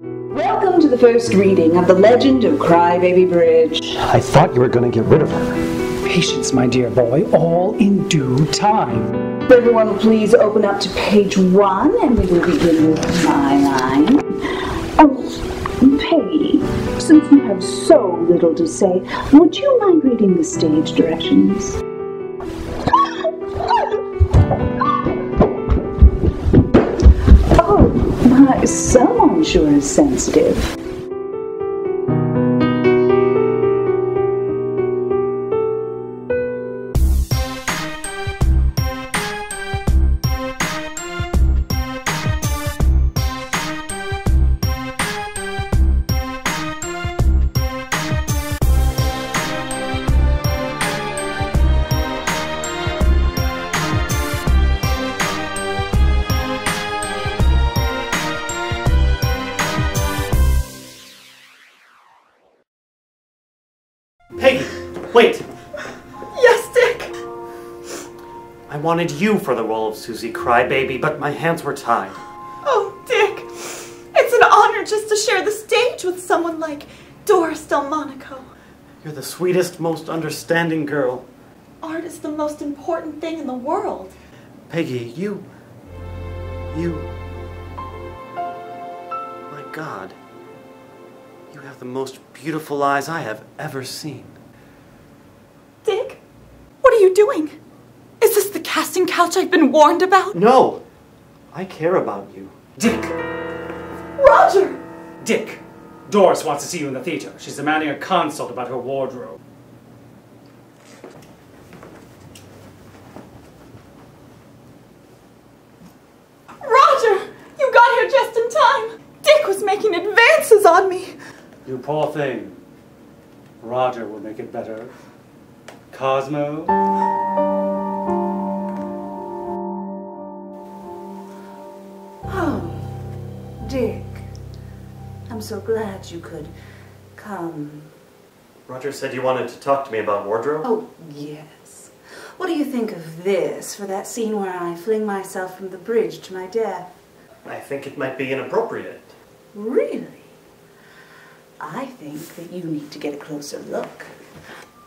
Welcome to the first reading of The Legend of Crybaby Bridge. I thought you were going to get rid of her. Patience, my dear boy, all in due time. Everyone, please open up to page 1, and we will begin with my line. Oh, Peggy, since you have so little to say, would you mind reading the stage directions? Someone sure is sensitive. Peggy, wait! Yes, Dick! I wanted you for the role of Susie Crybaby, but my hands were tied. Oh, Dick! It's an honor just to share the stage with someone like Doris Delmonico. You're the sweetest, most understanding girl. Art is the most important thing in the world. Peggy, My God. You have the most beautiful eyes I have ever seen. Dick, what are you doing? Is this the casting couch I've been warned about? No, I care about you. Dick! Roger! Dick, Doris wants to see you in the theater. She's demanding a consult about her wardrobe. Roger! You got here just in time! Dick was making advances on me! You poor thing. Roger will make it better. Cosmo. Oh, Dick. I'm so glad you could come. Roger said you wanted to talk to me about wardrobe? Oh, yes. What do you think of this for that scene where I fling myself from the bridge to my death? I think it might be inappropriate. Really? I think that you need to get a closer look.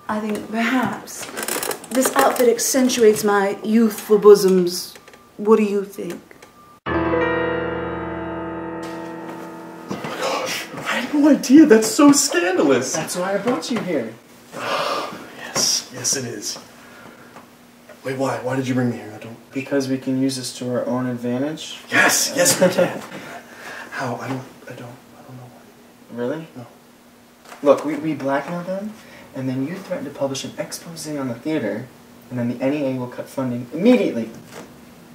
I think perhaps this outfit accentuates my youthful bosoms. What do you think? Oh my gosh, I had no idea. That's so scandalous. That's why I brought you here. Oh, yes, yes it is. Wait, why? Why did you bring me here? Because we can use this to our own advantage? Yes, yes we can. How? I don't know why. Really? No. Look, we blackmail them, and then you threaten to publish an expose on the theater, and then the NEA will cut funding immediately.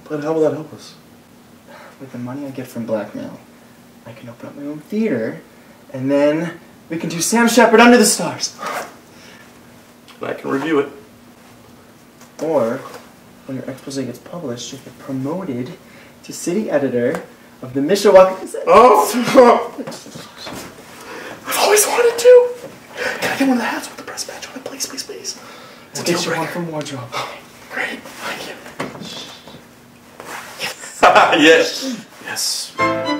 But how will that help us? With the money I get from blackmail, I can open up my own theater, and then we can do Sam Shepard Under the Stars. And I can review it. Or, when your expose gets published, you get promoted to city editor of the Mishawaka. Oh! I wanted to! Can I get one of the hats with the press badge on it? Please, please, please. It's a deal breaker. One from wardrobe. Oh, great. Thank you. Yes. Yes. Yes. Yes.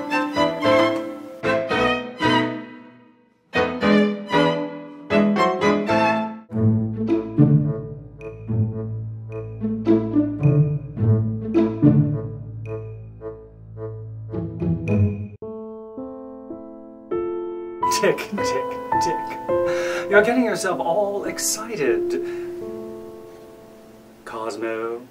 Dick, Dick, Dick. You're getting yourself all excited. Cosmo.